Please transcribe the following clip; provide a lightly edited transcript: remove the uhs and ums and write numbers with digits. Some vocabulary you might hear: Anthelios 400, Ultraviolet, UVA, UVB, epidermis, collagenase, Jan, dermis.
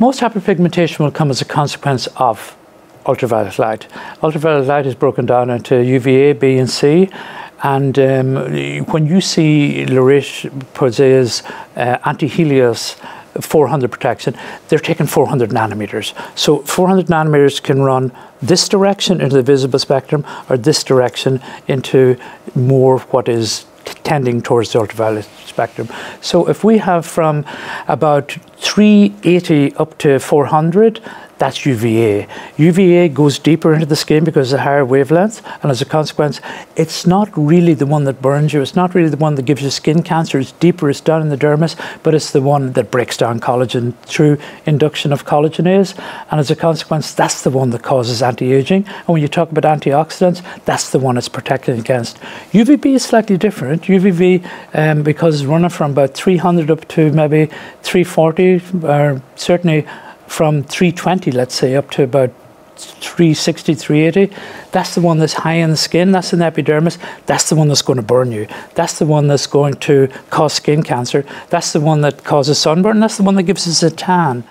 Most hyperpigmentation will come as a consequence of ultraviolet light. Ultraviolet light is broken down into UVA, B and C, and when you see Laurent Pouzier's Anthelios 400 protection, they're taking 400 nanometers. So 400 nanometers can run this direction into the visible spectrum or this direction into more what is tending towards the ultraviolet spectrum. So if we have from about 380 up to 400, that's UVA. UVA goes deeper into the skin because it's a higher wavelength, and as a consequence, it's not really the one that burns you, it's not really the one that gives you skin cancer, it's deeper, it's down in the dermis, but it's the one that breaks down collagen through induction of collagenase, and as a consequence, that's the one that causes anti-aging, and when you talk about antioxidants, that's the one it's protecting against. UVB is slightly different. UVB, because it's running from about 300 up to maybe 340, or certainly from 320, let's say, up to about 360, 380, that's the one that's high in the skin, that's in the epidermis, that's the one that's going to burn you, that's the one that's going to cause skin cancer, that's the one that causes sunburn, that's the one that gives us a tan.